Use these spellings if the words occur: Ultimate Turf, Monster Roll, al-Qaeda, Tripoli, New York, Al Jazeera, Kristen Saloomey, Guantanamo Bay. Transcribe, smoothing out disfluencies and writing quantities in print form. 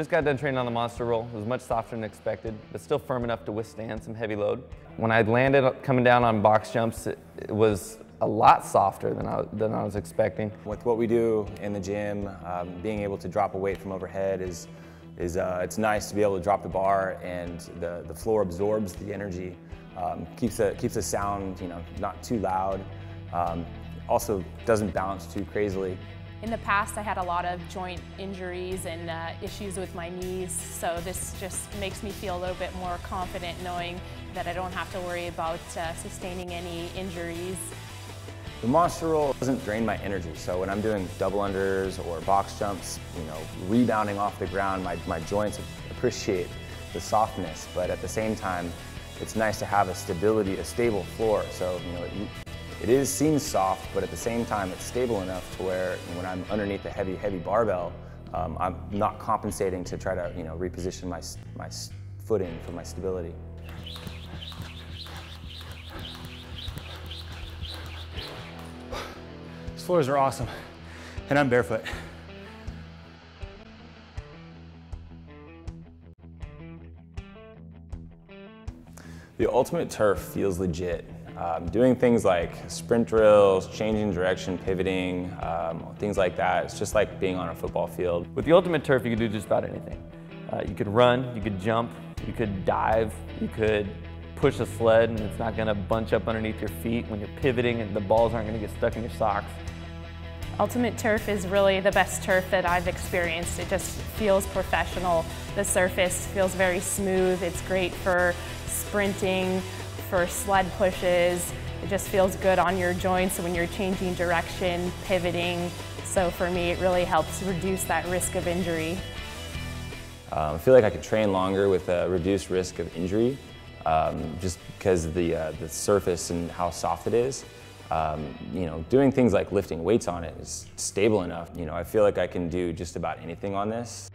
Just got done training on the Monster Roll. It was much softer than expected, but still firm enough to withstand some heavy load. When I landed coming down on box jumps, it was a lot softer than I was expecting. With what we do in the gym, being able to drop a weight from overhead it's nice to be able to drop the bar, and the floor absorbs the energy, keeps the sound not too loud, also doesn't bounce too crazily. In the past, I had a lot of joint injuries and issues with my knees, so this just makes me feel a little bit more confident knowing that I don't have to worry about sustaining any injuries. The Monster Roll doesn't drain my energy, so when I'm doing double unders or box jumps, rebounding off the ground, my joints appreciate the softness, but at the same time, it's nice to have a stable floor. So it seems soft, but at the same time, it's stable enough to where when I'm underneath a heavy barbell, I'm not compensating to try to reposition my footing for my stability. These floors are awesome, and I'm barefoot. The Ultimate Turf feels legit. Doing things like sprint drills, changing direction, pivoting, things like that, it's just like being on a football field. With the Ultimate Turf, you could do just about anything. You could run, you could jump, you could dive, you could push a sled and it's not going to bunch up underneath your feet when you're pivoting, and the balls aren't going to get stuck in your socks. Ultimate Turf is really the best turf that I've experienced. It just feels professional. The surface feels very smooth. It's great for sprinting, for sled pushes. It just feels good on your joints when you're changing direction, pivoting. So for me, it really helps reduce that risk of injury. I feel like I could train longer with a reduced risk of injury. Just because the surface and how soft it is, doing things like lifting weights on it is stable enough. I feel like I can do just about anything on this.